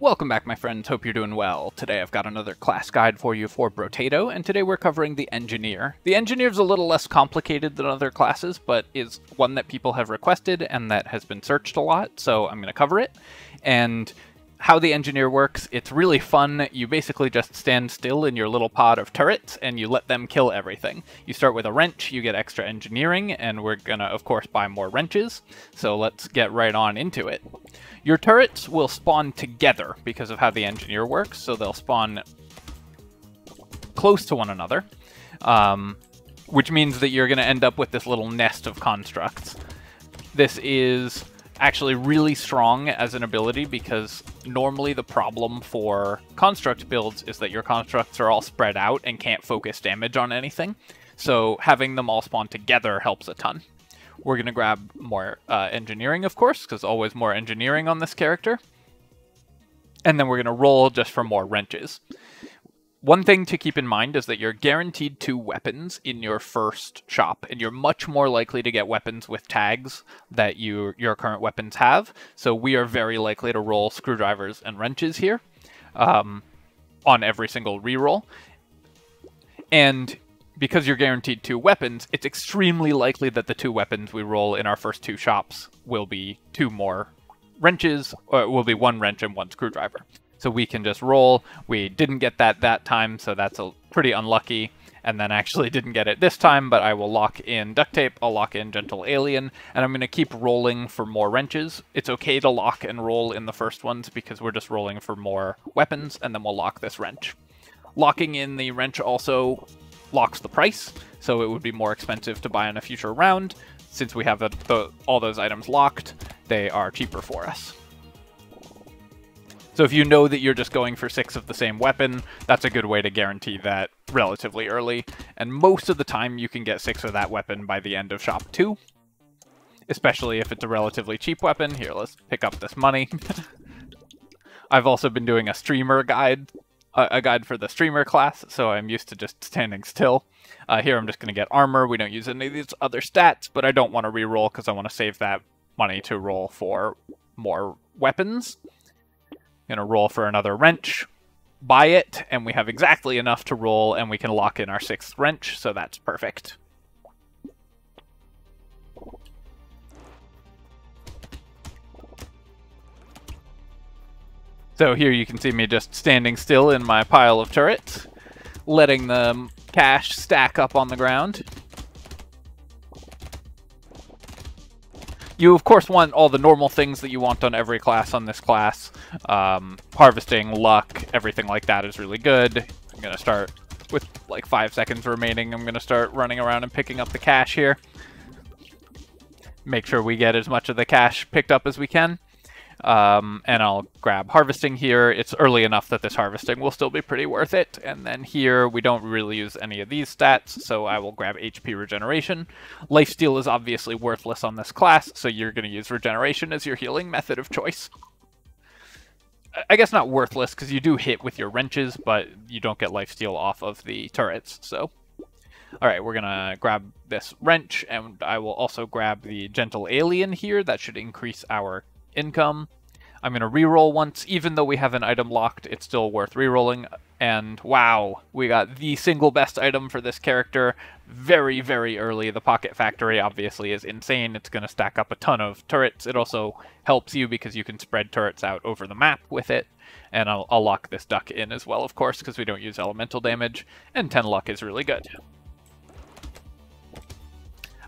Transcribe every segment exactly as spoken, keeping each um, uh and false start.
Welcome back, my friends. Hope you're doing well. Today I've got another class guide for you for Brotato, and today we're covering the Engineer. The Engineer's a little less complicated than other classes, but is one that people have requested and that has been searched a lot, so I'm going to cover it. And how the Engineer works, it's really fun. You basically just stand still in your little pod of turrets and you let them kill everything. You start with a wrench, you get extra engineering, and we're gonna, of course, buy more wrenches. So let's get right on into it. Your turrets will spawn together because of how the Engineer works, so they'll spawn close to one another, um, which means that you're gonna end up with this little nest of constructs. This is actually really strong as an ability because normally the problem for construct builds is that your constructs are all spread out and can't focus damage on anything. So having them all spawn together helps a ton. We're going to grab more uh, engineering, of course, because always more engineering on this character. And then we're going to roll just for more wrenches. One thing to keep in mind is that you're guaranteed two weapons in your first shop, and you're much more likely to get weapons with tags that you, your current weapons have, so we are very likely to roll screwdrivers and wrenches here um, on every single reroll. And because you're guaranteed two weapons, it's extremely likely that the two weapons we roll in our first two shops will be two more wrenches, or it will be one wrench and one screwdriver. So we can just roll. We didn't get that that time, so that's a pretty unlucky. And then actually didn't get it this time, but I will lock in Duct Tape, I'll lock in Gentle Alien, and I'm going to keep rolling for more wrenches. It's okay to lock and roll in the first ones because we're just rolling for more weapons, and then we'll lock this wrench. Locking in the wrench also locks the price, so it would be more expensive to buy in a future round. Since we have the, the, all those items locked, they are cheaper for us. So if you know that you're just going for six of the same weapon, that's a good way to guarantee that relatively early. And most of the time you can get six of that weapon by the end of shop two. Especially if it's a relatively cheap weapon. Here, let's pick up this money. I've also been doing a streamer guide, a guide for the streamer class, so I'm used to just standing still. Uh, here I'm just going to get armor. We don't use any of these other stats, but I don't want to reroll because I want to save that money to roll for more weapons. Gonna roll for another wrench, buy it, and we have exactly enough to roll, and we can lock in our sixth wrench, so that's perfect. So here you can see me just standing still in my pile of turrets, letting the cash stack up on the ground. You, of course, want all the normal things that you want on every class on this class. Um, harvesting, luck, everything like that is really good. I'm going to start with, like, five seconds remaining. I'm going to start running around and picking up the cash here. Make sure we get as much of the cash picked up as we can. Um, and I'll grab harvesting here. It's early enough that this harvesting will still be pretty worth it. And then here, we don't really use any of these stats, so I will grab H P regeneration. Lifesteal is obviously worthless on this class, so you're going to use regeneration as your healing method of choice. I guess not worthless, because you do hit with your wrenches, but you don't get lifesteal off of the turrets, so... Alright, we're going to grab this wrench, and I will also grab the Gentle Alien here. That should increase our income. I'm going to reroll once. Even though we have an item locked, it's still worth rerolling. And wow, we got the single best item for this character very, very early. The Pocket Factory obviously is insane. It's going to stack up a ton of turrets. It also helps you because you can spread turrets out over the map with it. And I'll, I'll lock this duck in as well, of course, because we don't use elemental damage. And ten luck is really good.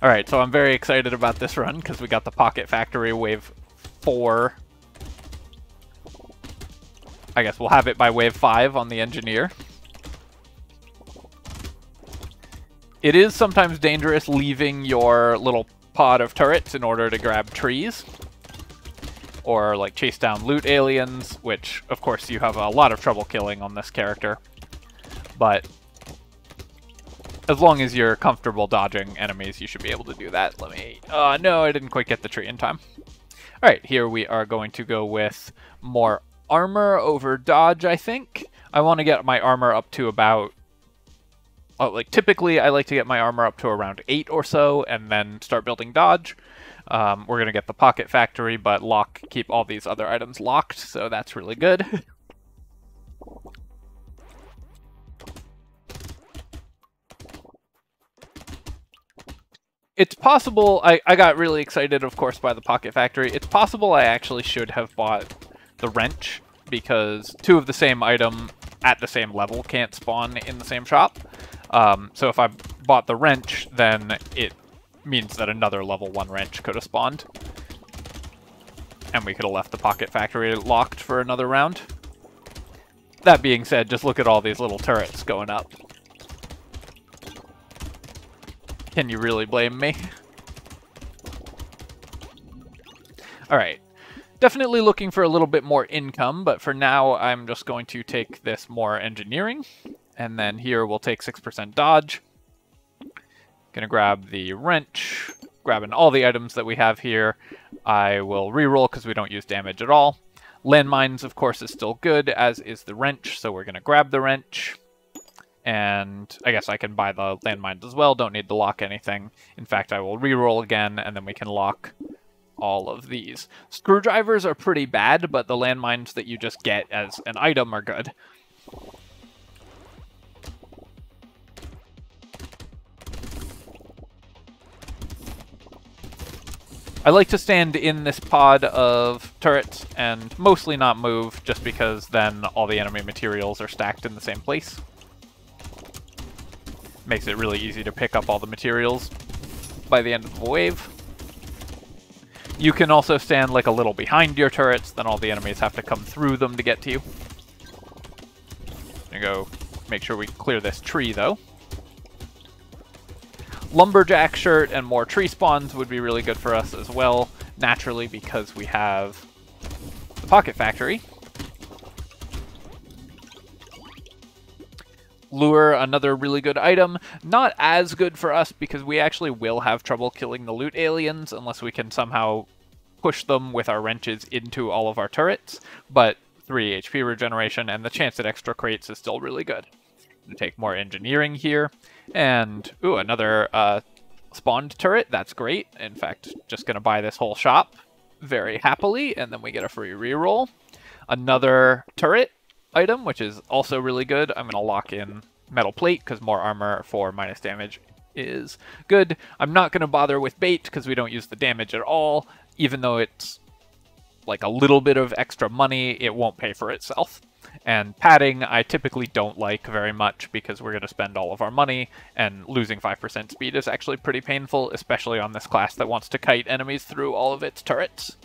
Alright, so I'm very excited about this run because we got the Pocket Factory wave four. I guess we'll have it by wave five on the Engineer. It is sometimes dangerous leaving your little pod of turrets in order to grab trees or like chase down loot aliens, which of course you have a lot of trouble killing on this character, but as long as you're comfortable dodging enemies you should be able to do that. Let me... Uh, no, I didn't quite get the tree in time. Alright, here we are going to go with more armor over dodge, I think. I want to get my armor up to about... Oh, like, typically I like to get my armor up to around eight or so, and then start building dodge. Um, we're going to get the Pocket Factory, but lock keep all these other items locked, so that's really good. It's possible, I, I got really excited, of course, by the Pocket Factory. It's possible I actually should have bought the wrench, because two of the same item at the same level can't spawn in the same shop. Um, so if I bought the wrench, then it means that another level one wrench could have spawned. And we could have left the Pocket Factory locked for another round. That being said, just look at all these little turrets going up. Can you really blame me? Alright. Definitely looking for a little bit more income, but for now I'm just going to take this more engineering. And then here we'll take six percent dodge. Gonna grab the wrench, grabbing all the items that we have here. I will reroll because we don't use damage at all. Landmines, of course, is still good, as is the wrench, so we're gonna grab the wrench. And I guess I can buy the landmines as well. Don't need to lock anything. In fact, I will reroll again, and then we can lock all of these. Screwdrivers are pretty bad, but the landmines that you just get as an item are good. I like to stand in this pod of turrets and mostly not move, just because then all the enemy materials are stacked in the same place. Makes it really easy to pick up all the materials by the end of the wave. You can also stand like a little behind your turrets, then all the enemies have to come through them to get to you. I'm gonna go make sure we clear this tree, though. Lumberjack shirt and more tree spawns would be really good for us as well, naturally, because we have the Pocket Factory. Lure, another really good item. Not as good for us because we actually will have trouble killing the loot aliens unless we can somehow push them with our wrenches into all of our turrets, but three H P regeneration and the chance at extra crates is still really good. I'm gonna take more engineering here, and ooh, another uh, spawned turret. That's great. In fact, just gonna buy this whole shop very happily, and then we get a free reroll. Another turret item, which is also really good. I'm going to lock in metal plate because more armor for minus damage is good. I'm not going to bother with bait because we don't use the damage at all. Even though it's like a little bit of extra money, it won't pay for itself. And padding I typically don't like very much because we're going to spend all of our money, and losing five percent speed is actually pretty painful, especially on this class that wants to kite enemies through all of its turrets.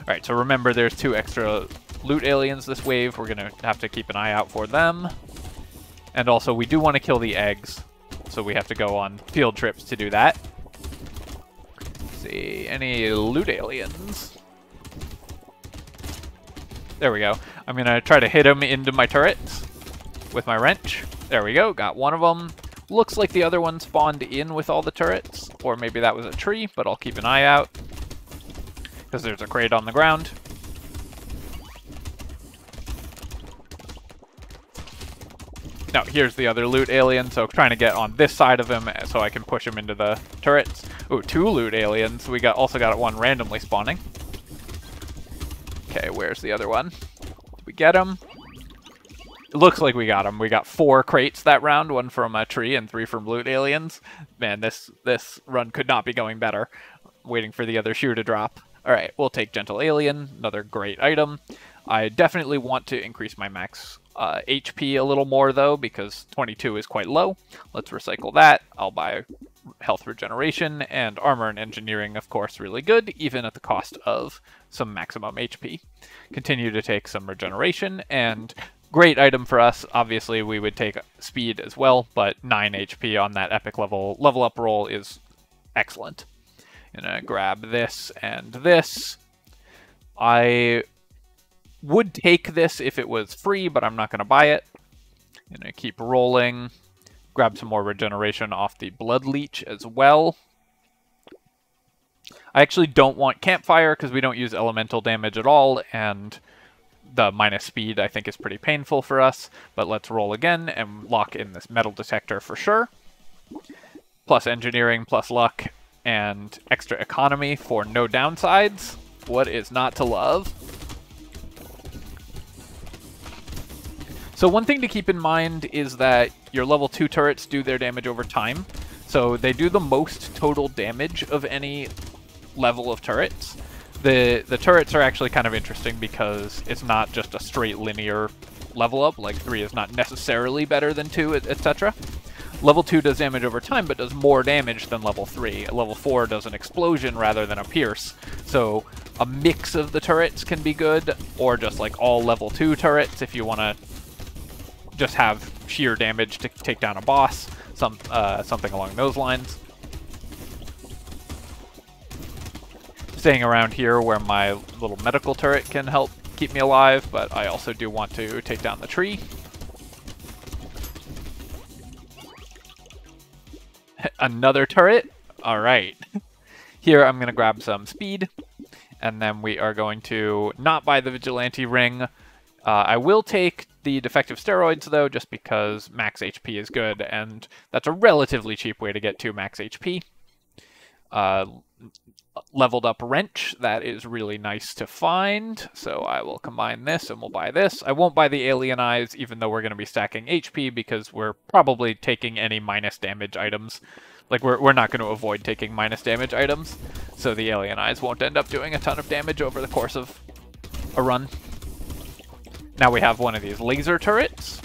Alright, so remember there's two extra loot aliens this wave. We're going to have to keep an eye out for them. And also, we do want to kill the eggs, so we have to go on field trips to do that. Let's see, any loot aliens? There we go. I'm going to try to hit them into my turrets with my wrench. There we go, got one of them. Looks like the other one spawned in with all the turrets, or maybe that was a tree, but I'll keep an eye out because there's a crate on the ground. Now, here's the other loot alien, so trying to get on this side of him so I can push him into the turrets. Ooh, two loot aliens. We got also got one randomly spawning. Okay, where's the other one? Did we get him? It looks like we got him. We got four crates that round, one from a tree and three from loot aliens. Man, this, this run could not be going better. Waiting for the other shoe to drop. All right, we'll take Gentle Alien, another great item. I definitely want to increase my max uh, H P a little more, though, because twenty-two is quite low. Let's recycle that. I'll buy health regeneration, and armor and engineering, of course, really good, even at the cost of some maximum H P. Continue to take some regeneration, and great item for us. Obviously, we would take speed as well, but nine H P on that epic level level up roll is excellent. I'm gonna grab this and this. I would take this if it was free, but I'm not going to buy it. I'm going to keep rolling. Grab some more regeneration off the Blood Leech as well. I actually don't want Campfire because we don't use elemental damage at all, and the minus speed I think is pretty painful for us. But let's roll again and lock in this Metal Detector for sure. Plus engineering, plus luck. and extra economy for no downsides. What is not to love? So one thing to keep in mind is that your level two turrets do their damage over time. So they do the most total damage of any level of turrets. The, the turrets are actually kind of interesting because it's not just a straight linear level up, like three is not necessarily better than two, et cetera. Level two does damage over time, but does more damage than level three. Level four does an explosion rather than a pierce. So a mix of the turrets can be good, or just like all level two turrets if you want to just have sheer damage to take down a boss, some uh, something along those lines. Staying around here where my little medical turret can help keep me alive, but I also do want to take down the tree. Another turret? Alright. Here I'm going to grab some speed, and then we are going to not buy the Vigilante Ring. Uh, I will take the Defective Steroids, though, just because max H P is good, and that's a relatively cheap way to get to max H P. Uh, leveled up Wrench, that is really nice to find, so I will combine this and we'll buy this. I won't buy the Alien Eyes, even though we're going to be stacking H P, because we're probably taking any minus damage items. Like, we're, we're not going to avoid taking minus damage items, so the Alien Eyes won't end up doing a ton of damage over the course of a run. Now we have one of these laser turrets.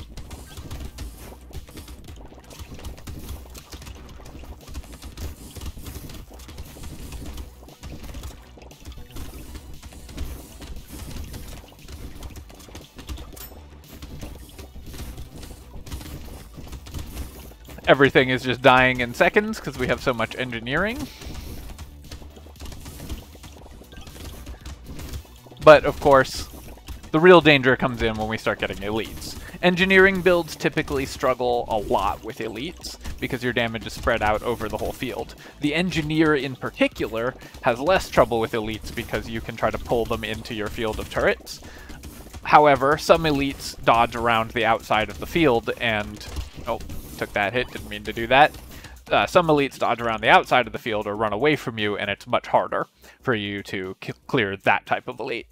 Everything is just dying in seconds because we have so much engineering. But of course, the real danger comes in when we start getting elites. Engineering builds typically struggle a lot with elites because your damage is spread out over the whole field. The engineer in particular has less trouble with elites because you can try to pull them into your field of turrets. However, some elites dodge around the outside of the field and... oh, took that hit, didn't mean to do that. Uh, some elites dodge around the outside of the field or run away from you, and it's much harder for you to clear that type of elite.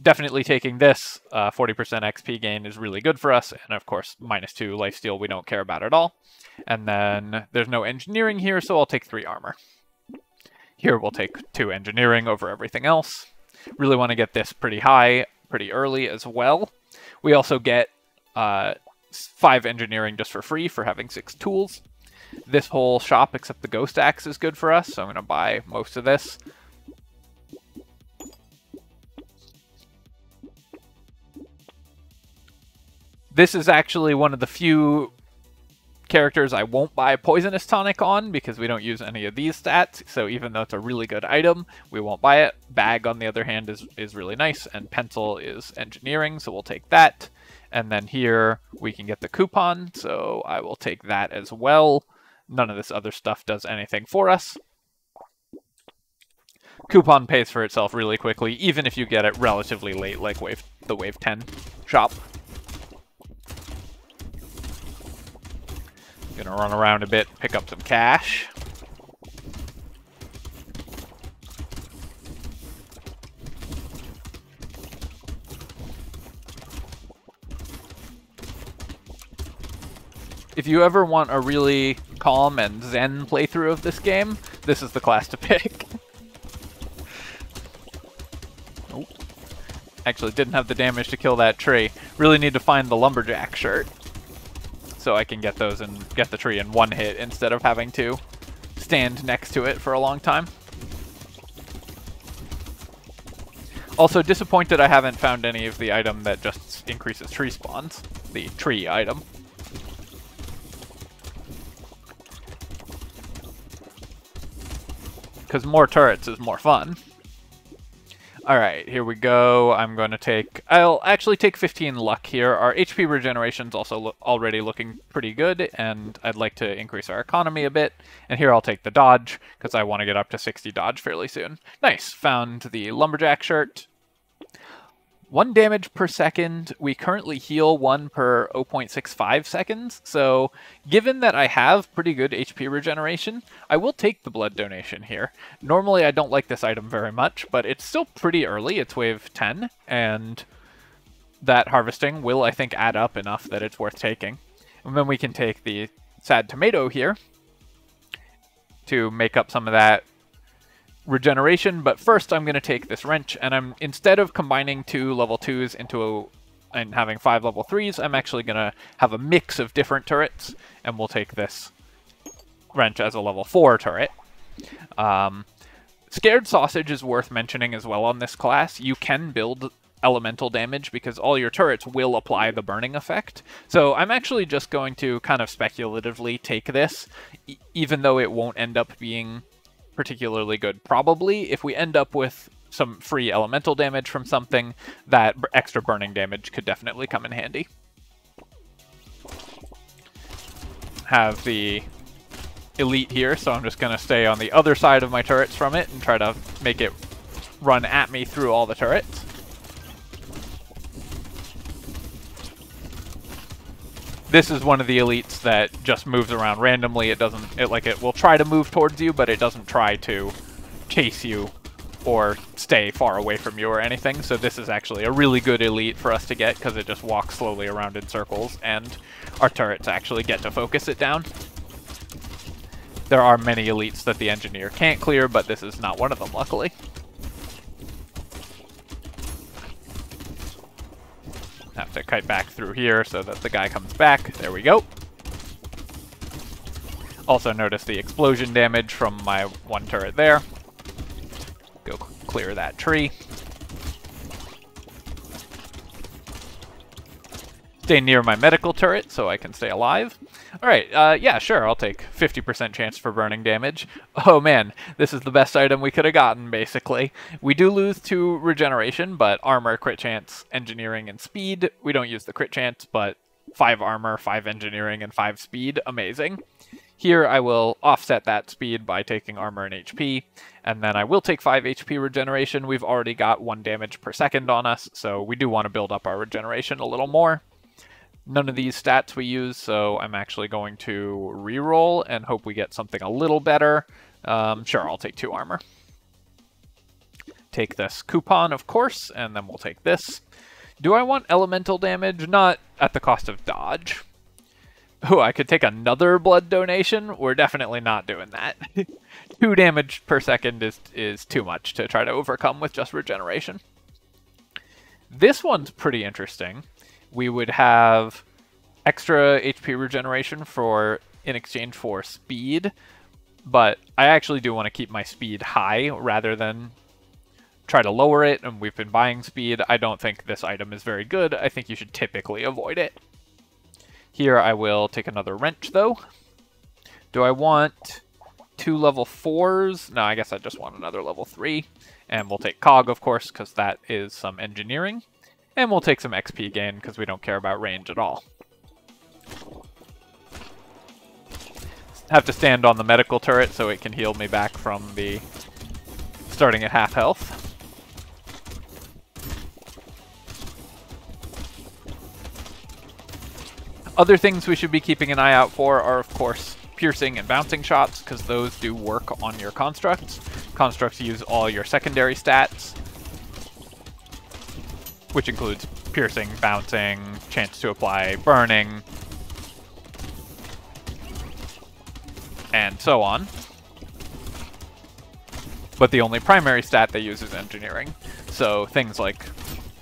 Definitely taking this uh, forty percent X P gain is really good for us, and of course minus two lifesteal we don't care about at all. And then there's no engineering here, so I'll take three armor. Here we'll take two engineering over everything else. Really want to get this pretty high pretty early as well. We also get uh, five engineering just for free for having six tools. This whole shop except the Ghost Axe is good for us, so I'm going to buy most of this. This is actually one of the few characters I won't buy Poisonous Tonic on because we don't use any of these stats, so even though it's a really good item, we won't buy it. Bag, on the other hand, is, is really nice, and Pencil is engineering, so we'll take that. And then here we can get the coupon, so I will take that as well. None of this other stuff does anything for us. Coupon pays for itself really quickly, even if you get it relatively late, like wave, the wave ten shop. Gonna run around a bit, pick up some cash. If you ever want a really calm and zen playthrough of this game, this is the class to pick. Oh. Actually, didn't have the damage to kill that tree. Really need to find the Lumberjack shirt, so I can get those and get the tree in one hit instead of having to stand next to it for a long time. Also disappointed I haven't found any of the item that just increases tree spawns, the tree item. Because more turrets is more fun. Alright, here we go. I'm going to take... I'll actually take fifteen luck here. Our H P regeneration's also lo- already looking pretty good, and I'd like to increase our economy a bit. And here I'll take the dodge, because I want to get up to sixty dodge fairly soon. Nice! Found the Lumberjack shirt. one damage per second. We currently heal one per zero point six five seconds. So given that I have pretty good H P regeneration, I will take the blood donation here. Normally I don't like this item very much, but it's still pretty early. It's wave ten, and that harvesting will, I think, add up enough that it's worth taking. And then we can take the Sad Tomato here to make up some of that regeneration, but first I'm going to take this wrench, and I'm instead of combining two level twos into a, and having five level threes, I'm actually going to have a mix of different turrets, and we'll take this wrench as a level four turret. Um, Scared Sausage is worth mentioning as well on this class. You can build elemental damage because all your turrets will apply the burning effect. So I'm actually just going to kind of speculatively take this, e even though it won't end up being particularly good. Probably if we end up with some free elemental damage from something, that extra burning damage could definitely come in handy. Have the elite here, so I'm just going to stay on the other side of my turrets from it and try to make it run at me through all the turrets. This is one of the elites that just moves around randomly. It doesn't, it like it will try to move towards you, but it doesn't try to chase you or stay far away from you or anything. So this is actually a really good elite for us to get because it just walks slowly around in circles and our turrets actually get to focus it down. There are many elites that the engineer can't clear, but this is not one of them, luckily. Have to kite back through here so that the guy comes back. There we go. Also notice the explosion damage from my one turret there. Go clear that tree. Stay near my medical turret so I can stay alive. Alright, uh, yeah, sure, I'll take fifty percent chance for burning damage. Oh man, this is the best item we could have gotten, basically. We do lose to regeneration, but armor, crit chance, engineering, and speed. We don't use the crit chance, but five armor, five engineering, and five speed. Amazing. Here I will offset that speed by taking armor and H P, and then I will take five H P regeneration. We've already got one damage per second on us, so we do want to build up our regeneration a little more. None of these stats we use, so I'm actually going to reroll and hope we get something a little better. Um, sure, I'll take two armor. Take this coupon, of course, and then we'll take this. Do I want elemental damage? Not at the cost of dodge. Oh, I could take another blood donation. We're definitely not doing that. Two damage per second is, is too much to try to overcome with just regeneration. This one's pretty interesting. We would have extra H P regeneration for in exchange for speed, but I actually do want to keep my speed high rather than try to lower it, and we've been buying speed. I don't think this item is very good. I think you should typically avoid it. Here I will take another wrench, though. Do I want two level fours? No, I guess I just want another level three. And we'll take cog, of course, because that is some engineering. And we'll take some X P gain because we don't care about range at all. Have to stand on the medical turret so it can heal me back from the starting at half health. Other things we should be keeping an eye out for are, of course, piercing and bouncing shots, because those do work on your constructs. Constructs use all your secondary stats, which includes piercing, bouncing, chance to apply burning, and so on. But the only primary stat they use is engineering. So things like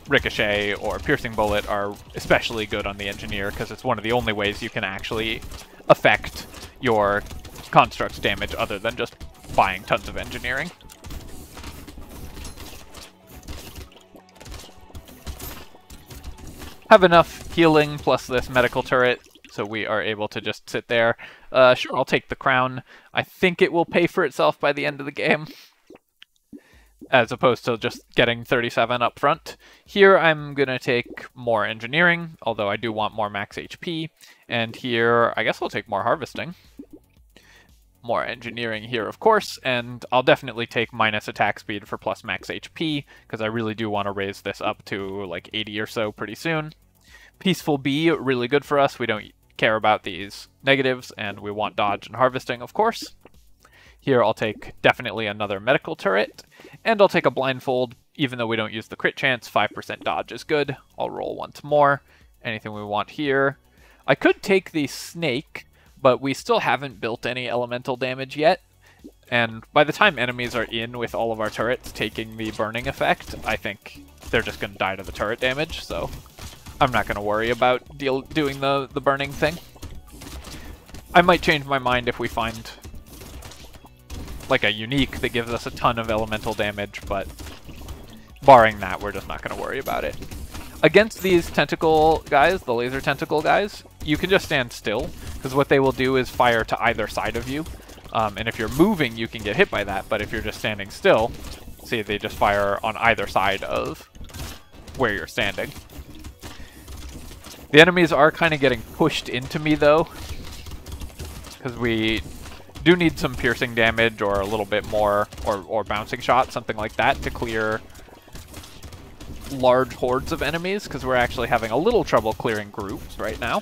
ricochet or piercing bullet are especially good on the engineer because it's one of the only ways you can actually affect your construct's damage other than just buying tons of engineering. Have enough healing plus this medical turret, so we are able to just sit there. Uh, sure, I'll take the crown. I think it will pay for itself by the end of the game, as opposed to just getting thirty-seven up front. Here I'm going to take more engineering, although I do want more max H P. And here, I guess I'll take more harvesting. more engineering here, of course, and I'll definitely take minus attack speed for plus max H P, because I really do want to raise this up to like eighty or so pretty soon. Peaceful Bee, really good for us. We don't care about these negatives, and we want dodge and harvesting, of course. Here I'll take definitely another medical turret, and I'll take a blindfold. Even though we don't use the crit chance, five percent dodge is good. I'll roll once more. Anything we want here. I could take the snake, but we still haven't built any elemental damage yet. And by the time enemies are in with all of our turrets taking the burning effect, I think they're just going to die to the turret damage, so I'm not going to worry about deal doing the, the burning thing. I might change my mind if we find like a unique that gives us a ton of elemental damage, but barring that, we're just not going to worry about it. Against these tentacle guys, the laser tentacle guys, you can just stand still, because what they will do is fire to either side of you. Um, and if you're moving, you can get hit by that, but if you're just standing still, see, they just fire on either side of where you're standing. The enemies are kind of getting pushed into me, though, because we do need some piercing damage or a little bit more, or, or bouncing shot, something like that, to clear large hordes of enemies, because we're actually having a little trouble clearing groups right now.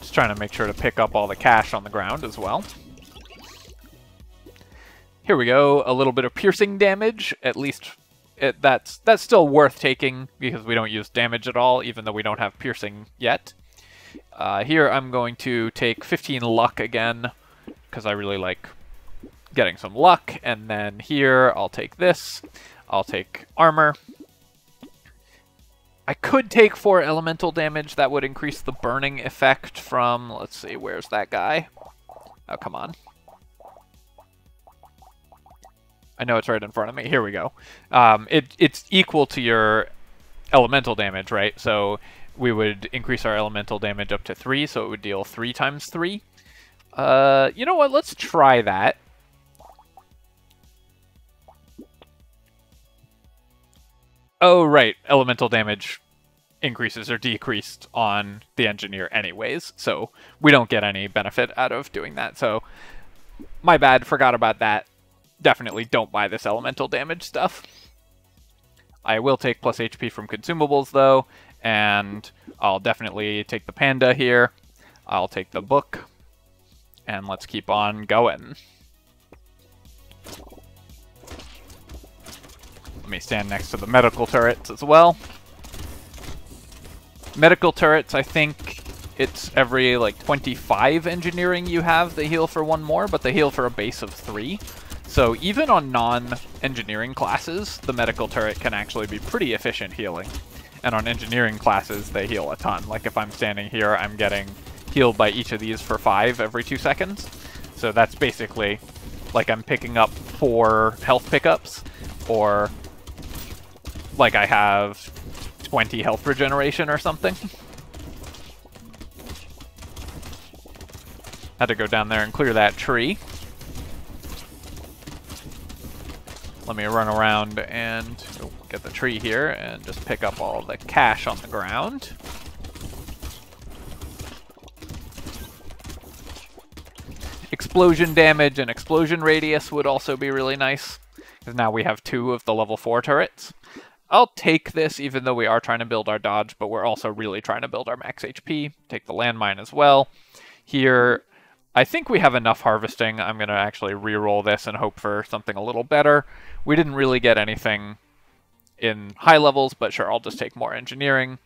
Just trying to make sure to pick up all the cash on the ground as well. Here we go, a little bit of piercing damage, at least it, that's, that's still worth taking, because we don't use damage at all, even though we don't have piercing yet. Uh, here I'm going to take fifteen luck again, because I really like getting some luck, and then here I'll take this, I'll take armor. I could take four elemental damage, that would increase the burning effect from, let's see, where's that guy? Oh, come on. I know it's right in front of me, here we go. Um, it, it's equal to your elemental damage, right? So we would increase our elemental damage up to three, so it would deal three times three. Uh, you know what, let's try that. Oh, right, elemental damage increases or decreased on the engineer anyways, so we don't get any benefit out of doing that, so my bad, forgot about that. Definitely don't buy this elemental damage stuff. I will take plus H P from consumables, though, and I'll definitely take the panda here. I'll take the book, and let's keep on going. Let me stand next to the medical turrets as well. Medical turrets, I think it's every like twenty-five engineering you have, they heal for one more, but they heal for a base of three. So even on non-engineering classes, the medical turret can actually be pretty efficient healing. And on engineering classes, they heal a ton. Like if I'm standing here, I'm getting healed by each of these for five every two seconds. So that's basically like I'm picking up four health pickups, or like I have twenty health regeneration or something. Had to go down there and clear that tree. Let me run around and oh, get the tree here and just pick up all the cash on the ground. Explosion damage and explosion radius would also be really nice, because now we have two of the level four turrets. I'll take this, even though we are trying to build our dodge, but we're also really trying to build our max H P. Take the landmine as well. Here, I think we have enough harvesting. I'm going to actually re-roll this and hope for something a little better. We didn't really get anything in high levels, but sure, I'll just take more engineering.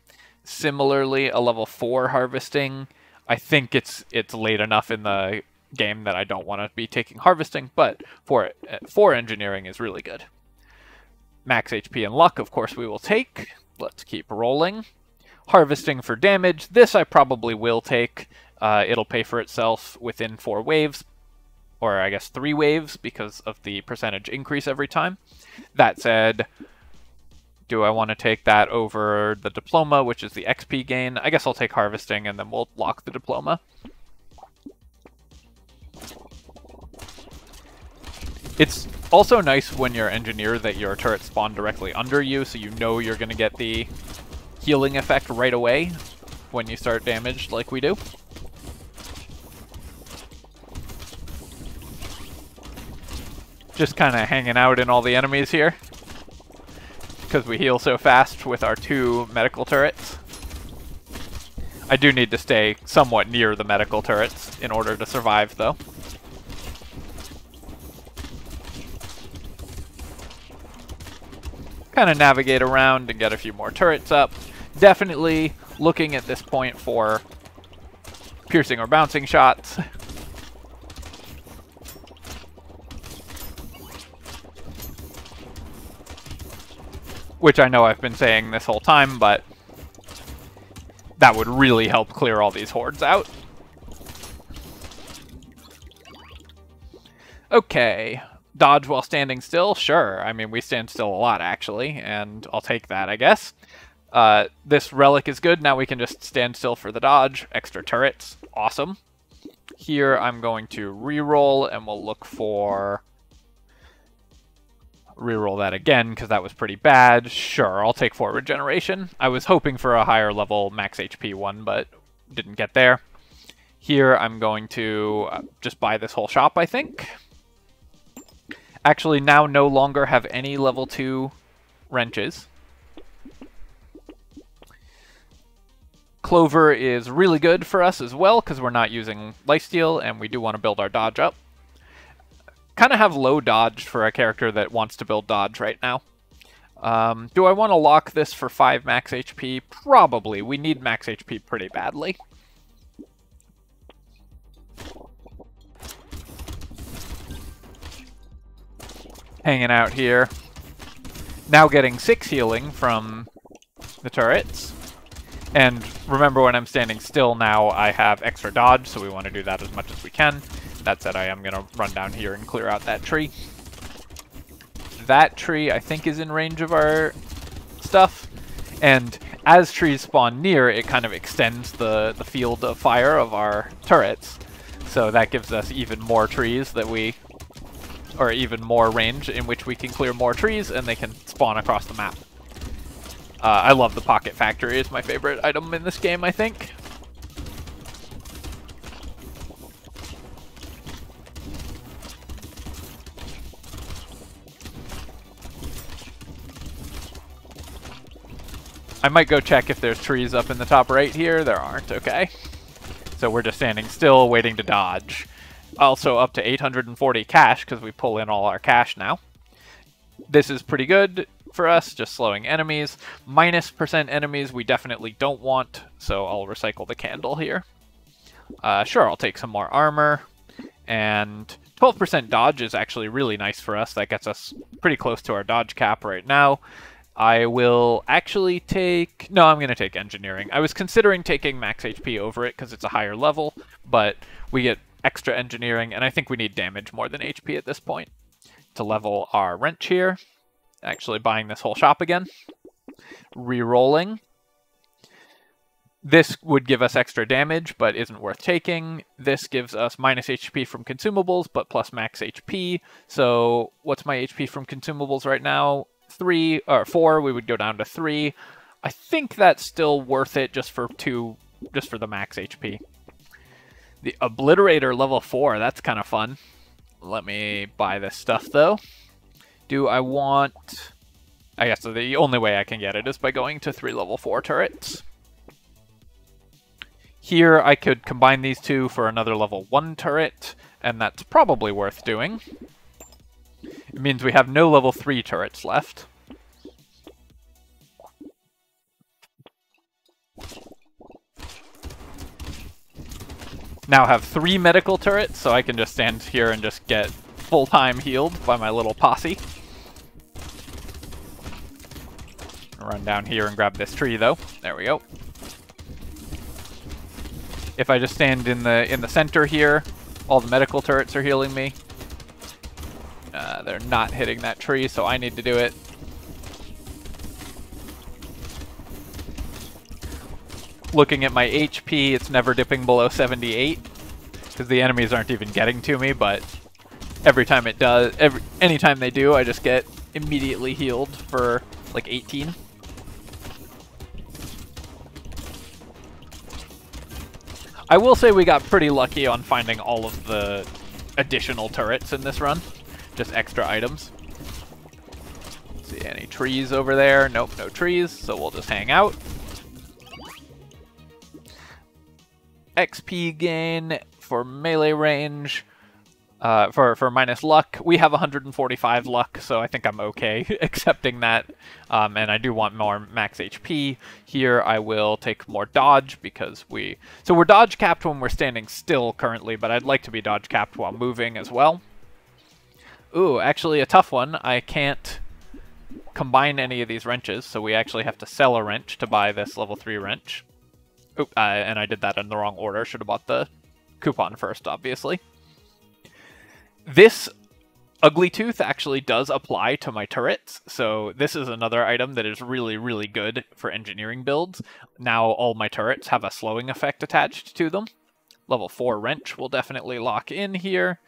Similarly, a level four harvesting. I think it's it's late enough in the game that I don't want to be taking harvesting, but for, for engineering is really good. Max H P and luck, of course, we will take. Let's keep rolling. Harvesting for damage. This I probably will take. Uh, it'll pay for itself within four waves, or I guess three waves, because of the percentage increase every time. That said, do I want to take that over the diploma, which is the X P gain? I guess I'll take harvesting, and then we'll lock the diploma. It's also nice when you're engineer that your turrets spawn directly under you, so you know you're going to get the healing effect right away when you start damaged like we do. just kind of hanging out in all the enemies here, because we heal so fast with our two medical turrets. I do need to stay somewhat near the medical turrets in order to survive, though. Kind of navigate around and get a few more turrets up. Definitely looking at this point for piercing or bouncing shots. Which I know I've been saying this whole time, but that would really help clear all these hordes out. Okay. Dodge while standing still? Sure. I mean, we stand still a lot, actually, and I'll take that, I guess. Uh, this relic is good. Now we can just stand still for the dodge. Extra turrets. Awesome. Here, I'm going to reroll, and we'll look for... reroll that again, because that was pretty bad. Sure, I'll take forward generation. I was hoping for a higher level max H P one, but didn't get there. Here, I'm going to just buy this whole shop, I think. Actually, now no longer have any level two wrenches. Clover is really good for us as well, because we're not using lifesteal, and we do want to build our dodge up. Kind of have low dodge for a character that wants to build dodge right now. Um, do I want to lock this for five max H P? Probably. We need max H P pretty badly. Hanging out here. Now getting six healing from the turrets. And remember, when I'm standing still now, I have extra dodge, so we want to do that as much as we can. That said, I am going to run down here and clear out that tree. That tree, I think, is in range of our stuff. And as trees spawn near, it kind of extends the, the field of fire of our turrets. So that gives us even more trees that we... or even more range in which we can clear more trees, and they can spawn across the map. Uh, I love the Pocket Factory. It's my favorite item in this game, I think. I might go check if there's trees up in the top right here. There aren't, okay. So we're just standing still, waiting to dodge. Also up to eight hundred forty cash, because we pull in all our cash now. This is pretty good for us, just slowing enemies. Minus percent enemies we definitely don't want, so I'll recycle the candle here. Uh, sure, I'll take some more armor. And twelve percent dodge is actually really nice for us. That gets us pretty close to our dodge cap right now. I will actually take... no, I'm going to take engineering. I was considering taking max H P over it because it's a higher level, but we get extra engineering, and I think we need damage more than H P at this point to level our wrench here. Actually buying this whole shop again. Rerolling. This would give us extra damage, but isn't worth taking. This gives us minus H P from consumables, but plus max H P. So what's my H P from consumables right now? Three or four, we would go down to three. I think that's still worth it just for two, just for the max H P. The Obliterator level four, that's kind of fun. Let me buy this stuff though. Do I want... I guess the only way I can get it is by going to three level four turrets. Here I could combine these two for another level one turret, and that's probably worth doing. It means we have no level three turrets left. Now have three medical turrets, so I can just stand here and just get full-time healed by my little posse. Run down here and grab this tree, though. There we go. If I just stand in the in the center here, all the medical turrets are healing me. Uh, they're not hitting that tree, so I need to do it. Looking at my H P, it's never dipping below seventy-eight, because the enemies aren't even getting to me, but every time it does, every anytime they do, I just get immediately healed for like eighteen. I will say we got pretty lucky on finding all of the additional turrets in this run. just extra items. Let's see, any trees over there? Nope, no trees, so we'll just hang out. X P gain for melee range, uh, for, for minus luck. We have one hundred forty-five luck, so I think I'm okay accepting that. Um, and I do want more max H P. Here I will take more dodge because we... So we're dodge capped when we're standing still currently, but I'd like to be dodge capped while moving as well. Ooh, actually a tough one. I can't combine any of these wrenches, so we actually have to sell a wrench to buy this level three wrench. Oh, uh, and I did that in the wrong order. Should have bought the coupon first, obviously. This Ugly Tooth actually does apply to my turrets, so this is another item that is really, really good for engineering builds. Now all my turrets have a slowing effect attached to them. Level four wrench will definitely lock in here,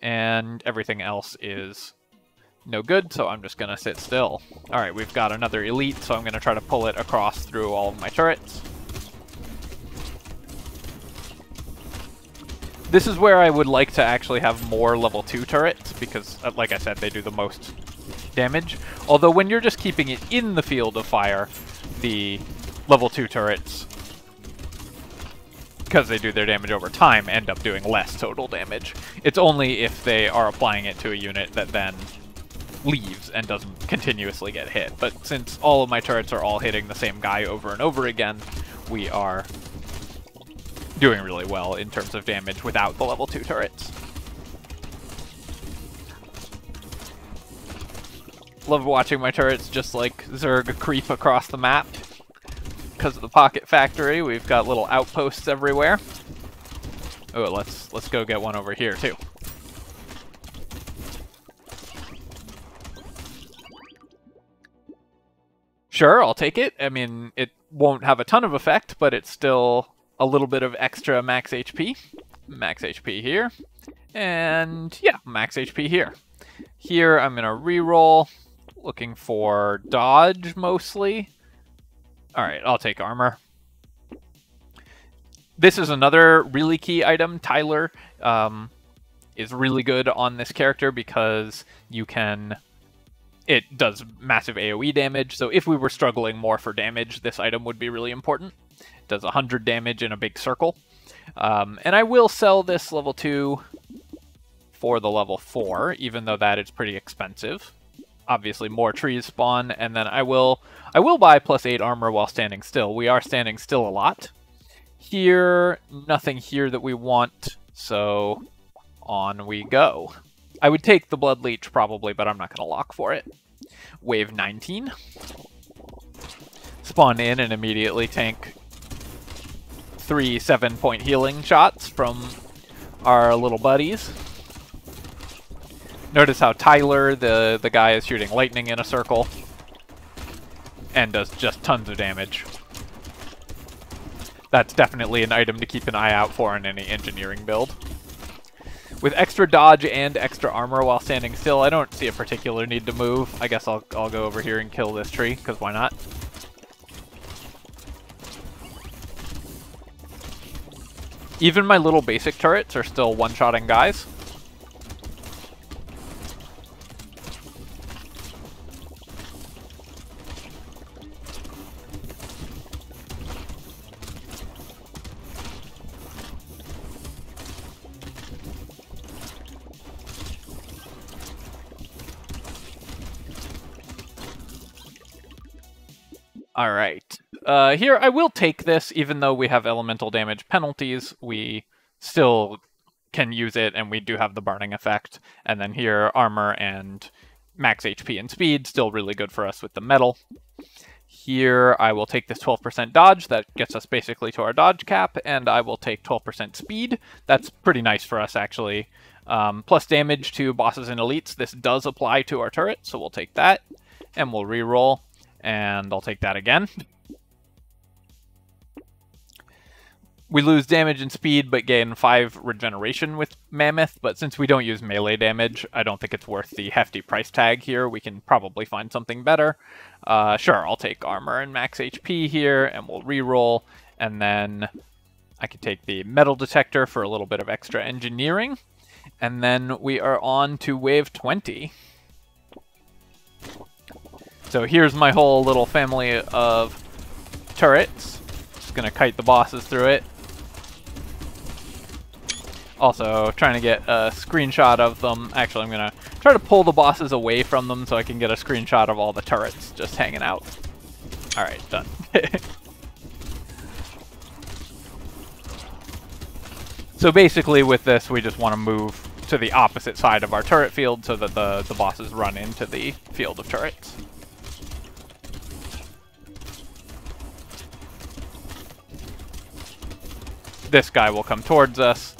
and everything else is no good, so I'm just going to sit still. Alright, we've got another elite, so I'm going to try to pull it across through all of my turrets. This is where I would like to actually have more level two turrets, because, like I said, they do the most damage. Although when you're just keeping it in the field of fire, the level two turrets, because they do their damage over time, end up doing less total damage. It's only if they are applying it to a unit that then leaves and doesn't continuously get hit. But since all of my turrets are all hitting the same guy over and over again, we are... doing really well in terms of damage without the level two turrets. Love watching my turrets just like Zerg creep across the map. Because of the Pocket Factory, we've got little outposts everywhere. Oh, let's let's go get one over here too. Sure, I'll take it. I mean, it won't have a ton of effect, but it's still a little bit of extra max H P. Max H P here. And yeah, max H P here. Here I'm going to reroll, looking for dodge mostly. Alright, I'll take armor. This is another really key item. Tyler um, is really good on this character because you can... It does massive AoE damage, so if we were struggling more for damage, this item would be really important. It does one hundred damage in a big circle. Um, and I will sell this level two for the level four, even though that is pretty expensive. Obviously more trees spawn, and then I will I will buy plus eight armor while standing still. We are standing still a lot. Here, nothing here that we want, so on we go. I would take the Blood Leech probably, but I'm not going to lock for it. Wave nineteen. Spawn in and immediately tank three seven-point healing shots from our little buddies. Notice how Tyler, the, the guy, is shooting lightning in a circle and does just tons of damage. That's definitely an item to keep an eye out for in any engineering build. With extra dodge and extra armor while standing still, I don't see a particular need to move. I guess I'll, I'll go over here and kill this tree, because why not? Even my little basic turrets are still one-shotting guys. Alright, uh, here I will take this, even though we have elemental damage penalties, we still can use it, and we do have the burning effect. And then here, armor and max H P and speed, still really good for us with the metal. Here I will take this twelve percent dodge, that gets us basically to our dodge cap, and I will take twelve percent speed. That's pretty nice for us, actually. Um, plus damage to bosses and elites, this does apply to our turret, so we'll take that, and we'll reroll. And I'll take that again. We lose damage and speed, but gain five regeneration with Mammoth. But since we don't use melee damage, I don't think it's worth the hefty price tag here. We can probably find something better. Uh, sure, I'll take armor and max H P here, and we'll reroll. And then I could take the Metal Detector for a little bit of extra engineering. And then we are on to wave twenty. So here's my whole little family of turrets. Just gonna kite the bosses through it. Also, trying to get a screenshot of them. Actually, I'm gonna try to pull the bosses away from them so I can get a screenshot of all the turrets just hanging out. Alright, done. So basically with this, we just want to move to the opposite side of our turret field so that the, the bosses run into the field of turrets. This guy will come towards us.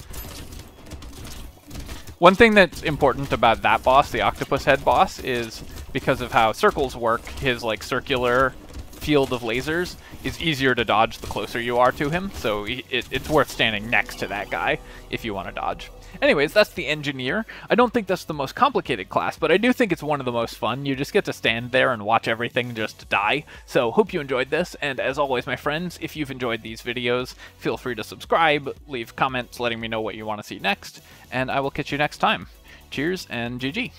One thing that's important about that boss, the octopus head boss, is because of how circles work, his like circular field of lasers is easier to dodge the closer you are to him, so it, it's worth standing next to that guy if you want to dodge. Anyways, that's the Engineer. I don't think that's the most complicated class, but I do think it's one of the most fun. You just get to stand there and watch everything just die. So hope you enjoyed this, and as always, my friends, if you've enjoyed these videos, feel free to subscribe, leave comments letting me know what you want to see next, and I will catch you next time. Cheers and G G!